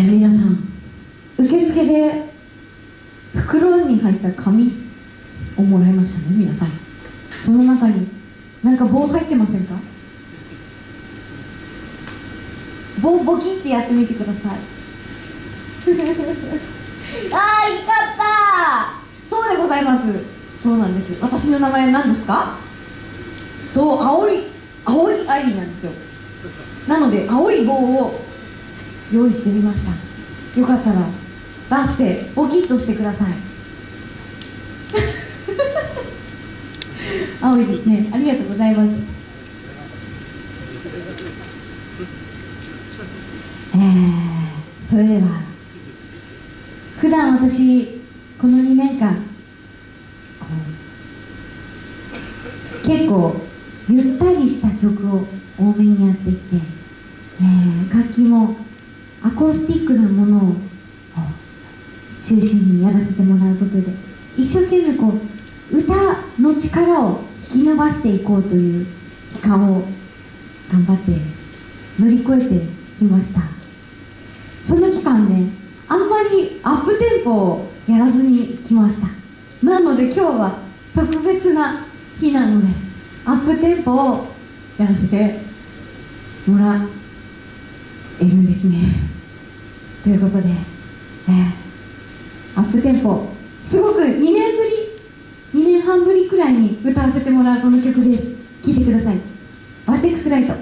皆さん、受付で袋に入った紙をもらいましたね。皆さん、その中になんか棒入ってませんか？棒ボキってやってみてください。あー、いかったー。そうでございます。そうなんです。私の名前何ですか？そう、青いアイリーなんですよ。なので青い棒を用意してみました。よかったら出してボキッとしてください。青いですね。ありがとうございます。それでは、普段私この2年間結構ゆったりした曲を多めにやってきて、楽器もアコースティックなものを中心にやらせてもらうことで、一生懸命こう歌の力を引き伸ばしていこうという期間を頑張って乗り越えてきました。その期間ね、あんまりアップテンポをやらずにきました。なので今日は特別な日なので、アップテンポをやらせてもらえるんですね。ということで、アップテンポ、すごく2年半ぶりくらいに歌わせてもらうこの曲です。聴いてください。「ワーテックスライト」。